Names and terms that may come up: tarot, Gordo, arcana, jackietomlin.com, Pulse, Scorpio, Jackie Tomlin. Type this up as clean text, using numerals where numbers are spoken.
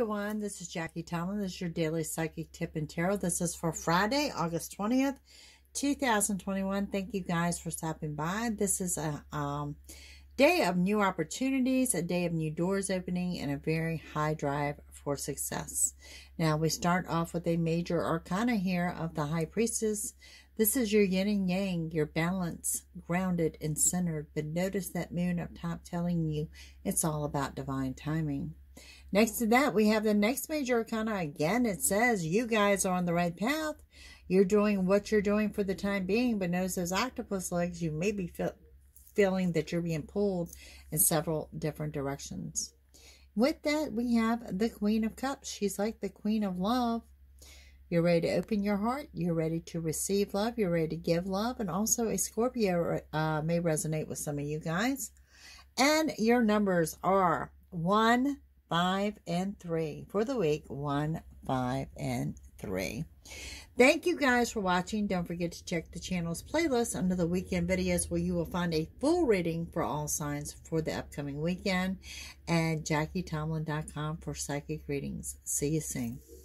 everyone, this is Jackie Tomlin. This is your daily psychic tip and tarot. This is for Friday, August 20th, 2021. Thank you guys for stopping by. This is a day of new opportunities, a day of new doors opening, and a very high drive for success. Now we start off with a major arcana here of the High Priestess. This is your yin and yang, your balance, grounded and centered. But notice that moon up top telling you it's all about divine timing. Next to that, we have the next major arcana. Again, it says you guys are on the right path. You're doing what you're doing for the time being, but notice those octopus legs. You may be feeling that you're being pulled in several different directions. With that, we have the Queen of Cups. She's like the Queen of Love. You're ready to open your heart. You're ready to receive love. You're ready to give love. And also a Scorpio may resonate with some of you guys. And your numbers are 1, 5, and 3 for the week. 1, 5, and 3. Thank you guys for watching. Don't forget to check the channel's playlist under the weekend videos, where you will find a full reading for all signs for the upcoming weekend, and jackietomlin.com for psychic readings. See you soon.